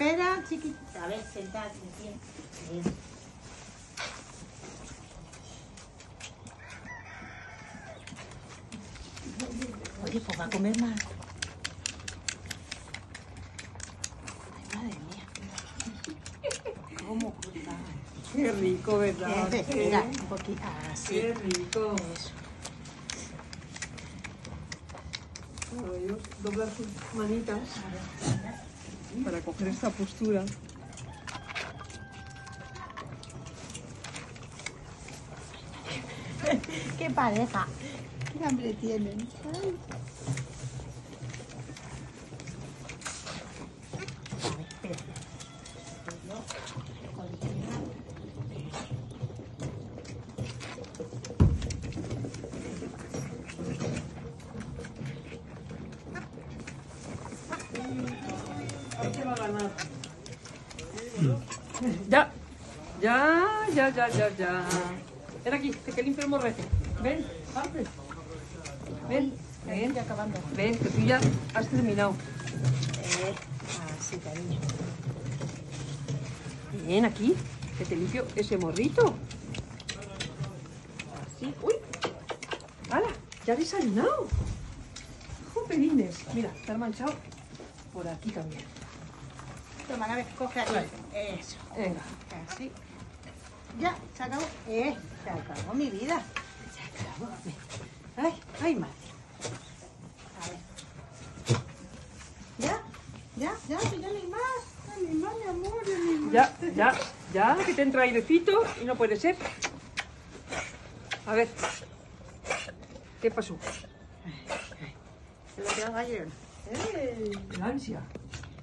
espera, chiquitita. A ver, sentate. Bien. Oye, pues va a comer mal. Ay, madre mía. ¿Cómo cortar? Qué rico, ¿verdad? Mira, un poquito así. Qué rico. Eso. Bueno, yo doblar tus manitas para coger esta postura. ¡Qué pareja! ¡Qué hambre tienen! Ay. Ya. Ven aquí, que limpio el morrete. Ven, parte. Ven, ya acabando. Ven, que tú ya has terminado. Así, cariño. Ven aquí, que te limpio ese morrito. Así, uy. ¡Hala! Ya habéis desayunado. Joderines. Mira, está manchado por aquí también. Toma, a ver, coge aquí. Eso. Venga. Así. Ya, se acabó. Se acabó mi vida. Se acabó. Ay, madre. A ver. Ya no hay más, mi amor, Ya, que te entra airecito y no puede ser. A ver. ¿Qué pasó? Se lo quedó ayer. El ansia.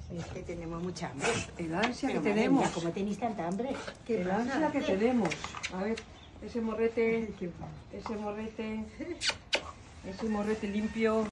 Es que tenemos mucha hambre. El ansia que tenemos. Mía, ¿cómo tenéis tanta hambre? El ansia que tenemos. A ver, ese morrete limpio.